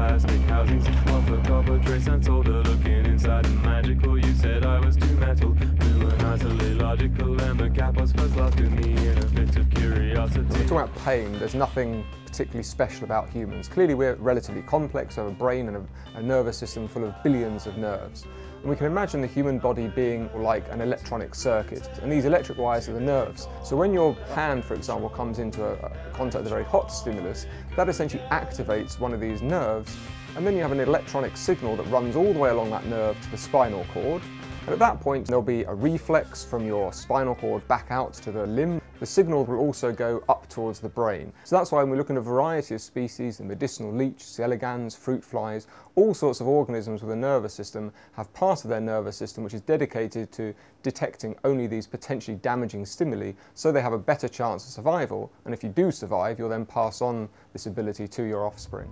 plastic housings off a copper trace and solder, looking inside and magical. You said I was too metal, blue and utterly logical, and the cap was first love to me in a fit of curiosity. When we talk about pain, there's nothing particularly special about humans. Clearly we're relatively complex, have a brain and a nervous system full of billions of nerves. And we can imagine the human body being like an electronic circuit, and these electric wires are the nerves. So when your hand, for example, comes into a contact with a very hot stimulus, that essentially activates one of these nerves, and then you have an electronic signal that runs all the way along that nerve to the spinal cord. And at that point there'll be a reflex from your spinal cord back out to the limb. The signal will also go up towards the brain. So that's why when we look at a variety of species, the medicinal leech, elegans, fruit flies, all sorts of organisms with a nervous system have part of their nervous system which is dedicated to detecting only these potentially damaging stimuli, so they have a better chance of survival, and if you do survive you'll then pass on this ability to your offspring.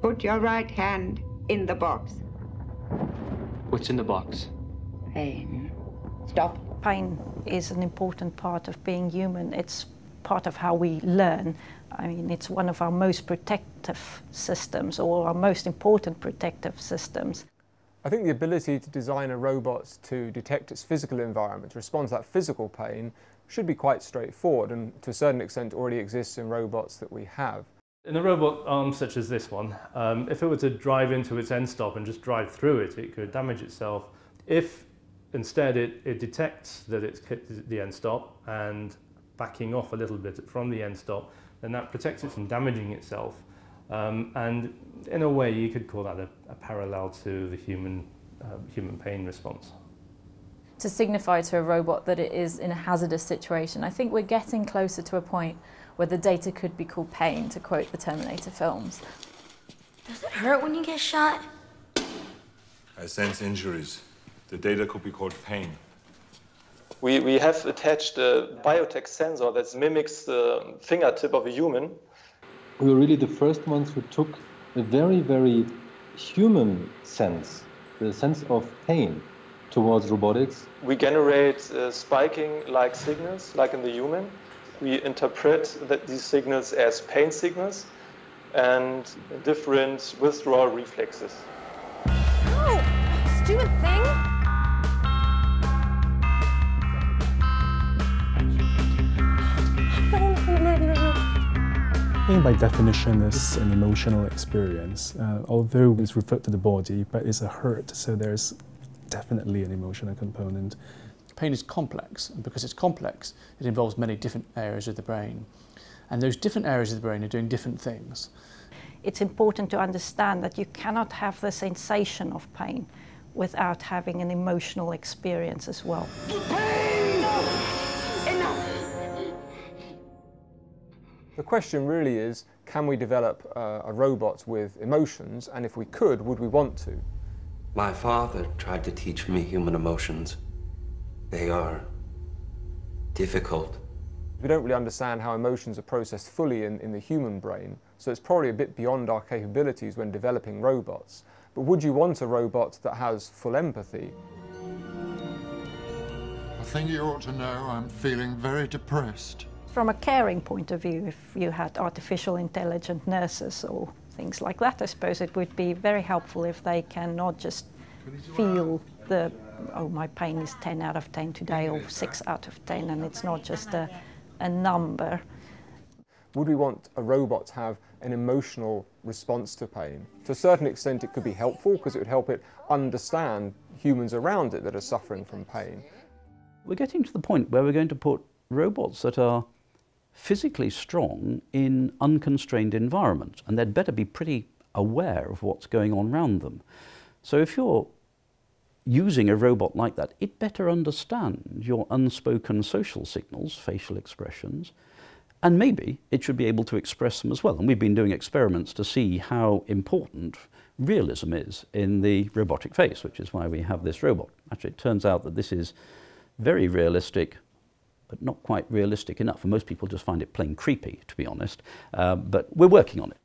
Put your right hand in the box. What's in the box? Pain. Stop. Pain is an important part of being human. It's part of how we learn. I mean, it's one of our most protective systems, or our most important protective systems. I think the ability to design a robot to detect its physical environment, to respond to that physical pain, should be quite straightforward, and to a certain extent already exists in robots that we have. In a robot arm such as this one, if it were to drive into its end stop and just drive through it, it could damage itself. If instead it detects that it's hit the end stop and backing off a little bit from the end stop, then that protects it from damaging itself. And in a way you could call that a parallel to the human pain response. To signify to a robot that it is in a hazardous situation, I think we're getting closer to a point where the data could be called pain, to quote the Terminator films. Does it hurt when you get shot? I sense injuries. The data could be called pain. We have attached a biotech sensor that mimics the fingertip of a human. We were really the first ones who took a very, very human sense, the sense of pain, towards robotics. We generate spiking-like signals, like in the human. We interpret these signals as pain signals and different withdrawal reflexes. Oh, stupid thing! Pain by definition is an emotional experience. Although it's referred to the body, but it's a hurt, so there's definitely an emotional component. Pain is complex, and because it's complex, it involves many different areas of the brain. And those different areas of the brain are doing different things. It's important to understand that you cannot have the sensation of pain without having an emotional experience as well. Pain! Enough! Enough! The question really is, can we develop a robot with emotions, and if we could, would we want to? My father tried to teach me human emotions. They are difficult. We don't really understand how emotions are processed fully in the human brain, so it's probably a bit beyond our capabilities when developing robots. But would you want a robot that has full empathy? I think you ought to know I'm feeling very depressed. From a caring point of view, if you had artificial intelligent nurses or things like that, I suppose it would be very helpful if they can not just feel the, oh, my pain is 10 out of 10 today, or 6 out of 10, and it's not just a number. Would we want a robot to have an emotional response to pain? To a certain extent it could be helpful, because it would help it understand humans around it that are suffering from pain. We're getting to the point where we're going to put robots that are physically strong in unconstrained environments, and they'd better be pretty aware of what's going on around them. So if you're using a robot like that, it better understand your unspoken social signals, facial expressions, and maybe it should be able to express them as well. And we've been doing experiments to see how important realism is in the robotic face, which is why we have this robot. Actually, it turns out that this is very realistic, but not quite realistic enough. And most people just find it plain creepy, to be honest, but we're working on it.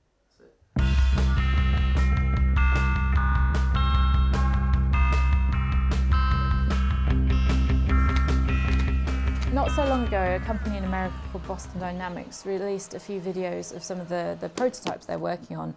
Not so long ago, a company in America called Boston Dynamics released a few videos of some of the prototypes they're working on,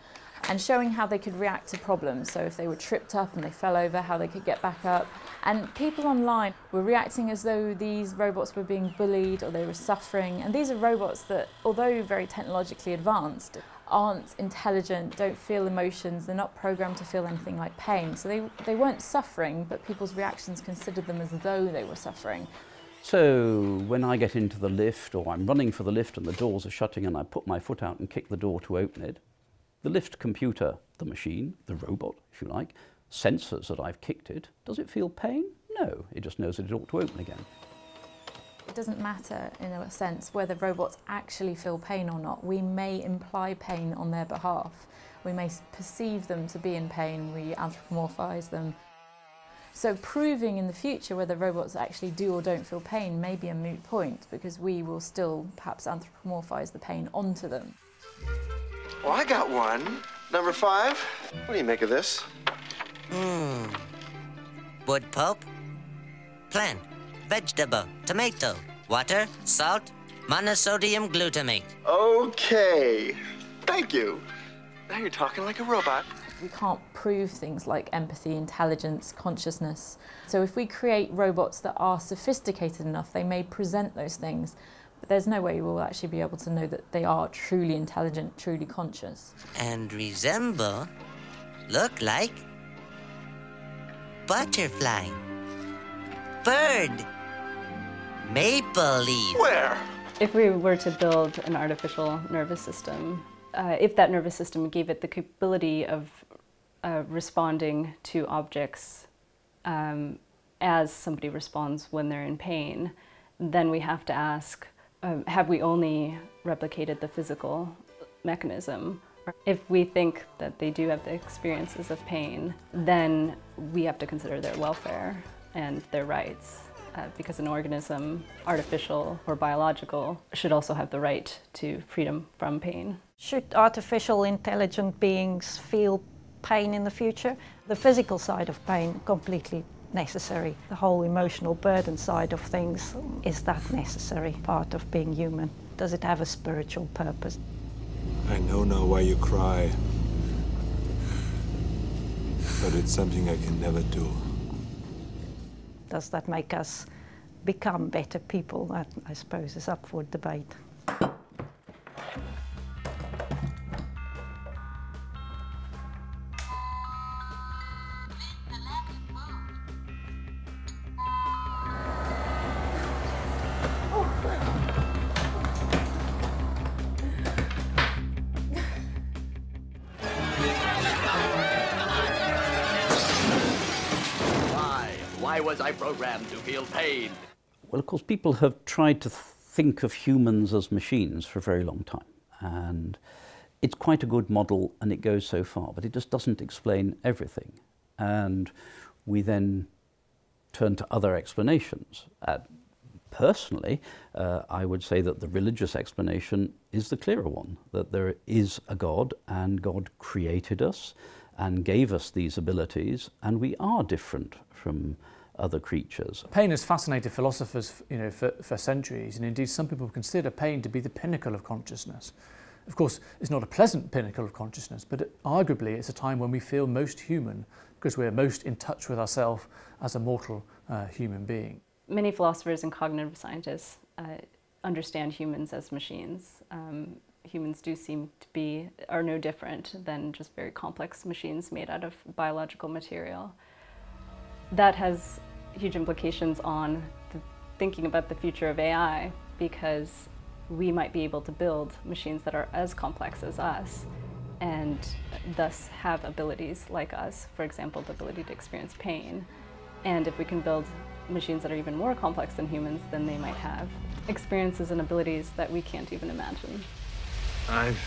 and showing how they could react to problems. So if they were tripped up and they fell over, how they could get back up. And people online were reacting as though these robots were being bullied or they were suffering. And these are robots that, although very technologically advanced, aren't intelligent, don't feel emotions, they're not programmed to feel anything like pain. So they weren't suffering, but people's reactions considered them as though they were suffering. So when I get into the lift, or I'm running for the lift and the doors are shutting and I put my foot out and kick the door to open it, the lift computer, the machine, the robot, if you like, senses that I've kicked it. Does it feel pain? No, it just knows that it ought to open again. It doesn't matter, in a sense, whether robots actually feel pain or not. We may imply pain on their behalf. We may perceive them to be in pain, we anthropomorphise them. So proving in the future whether robots actually do or don't feel pain may be a moot point, because we will still perhaps anthropomorphise the pain onto them. Well, I got one. Number 5. What do you make of this? Wood pulp, plant, vegetable, tomato, water, salt, monosodium glutamate. Okay, thank you. Now you're talking like a robot. We can't prove things like empathy, intelligence, consciousness. So if we create robots that are sophisticated enough, they may present those things, but there's no way we'll actually be able to know that they are truly intelligent, truly conscious. And resemble, look like, butterfly, bird, maple leaf. Where? If we were to build an artificial nervous system, if that nervous system gave it the capability of responding to objects as somebody responds when they're in pain, then we have to ask, have we only replicated the physical mechanism? If we think that they do have the experiences of pain, then we have to consider their welfare and their rights, because an organism, artificial or biological, should also have the right to freedom from pain. Should artificial intelligent beings feel pain in the future? The physical side of pain, completely necessary. The whole emotional burden side of things, is that necessary part of being human? Does it have a spiritual purpose? I know now why you cry, but it's something I can never do. Does that make us become better people? That, I suppose, is up for debate. Why was I programmed to feel pain? Well, of course, people have tried to think of humans as machines for a very long time. And it's quite a good model, and it goes so far, but it just doesn't explain everything. And we then turn to other explanations. Personally, I would say that the religious explanation is the clearer one, that there is a God, and God created us and gave us these abilities, and we are different from other creatures. Pain has fascinated philosophers, you know, for centuries, and indeed some people consider pain to be the pinnacle of consciousness. Of course, it's not a pleasant pinnacle of consciousness, but arguably it's a time when we feel most human, because we're most in touch with ourselves as a mortal human being. Many philosophers and cognitive scientists understand humans as machines. Humans do seem to be, are no different than just very complex machines made out of biological material. That has huge implications on thinking about the future of AI, because we might be able to build machines that are as complex as us and thus have abilities like us, for example, the ability to experience pain. And if we can build machines that are even more complex than humans, then they might have experiences and abilities that we can't even imagine. I've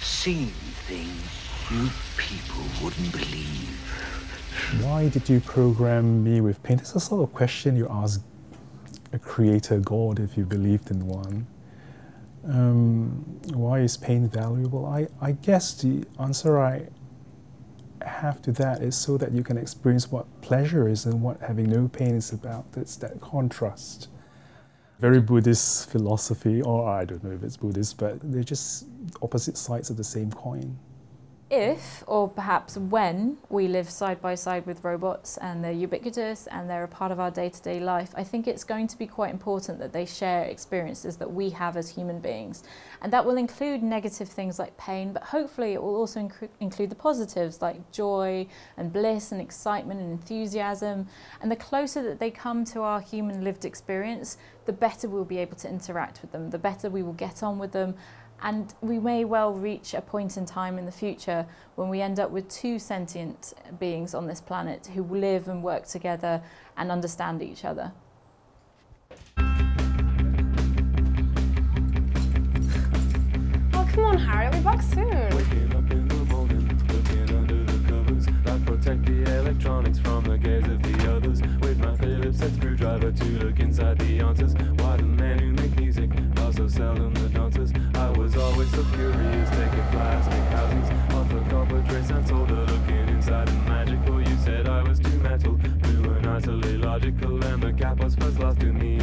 seen things you people wouldn't believe. Why did you program me with pain? It's a sort of question you ask a creator God if you believed in one. Why is pain valuable? I guess the answer I have to that is so that you can experience what pleasure is and what having no pain is about. It's that contrast. Very Buddhist philosophy, or I don't know if it's Buddhist, but they're just opposite sides of the same coin. If, or perhaps when, we live side by side with robots and they're ubiquitous and they're a part of our day-to-day life, I think it's going to be quite important that they share experiences that we have as human beings. And that will include negative things like pain, but hopefully it will also include the positives like joy and bliss and excitement and enthusiasm. And the closer that they come to our human lived experience, the better we'll be able to interact with them, the better we will get on with them. And we may well reach a point in time in the future when we end up with two sentient beings on this planet who live and work together and understand each other. Oh, come on, Harriet, we're back soon. Waking up in the morning, looking under the covers. I protect the electronics from the gaze of the others. With my Phillips head screwdriver to look inside the answers. Why the men who make music are so seldom the dancers? I was always so curious, taking plastic houses off a copper trace and solder, looking inside the magical. You said I was too metal, blue and utterly logical, and the cap was first lost to me.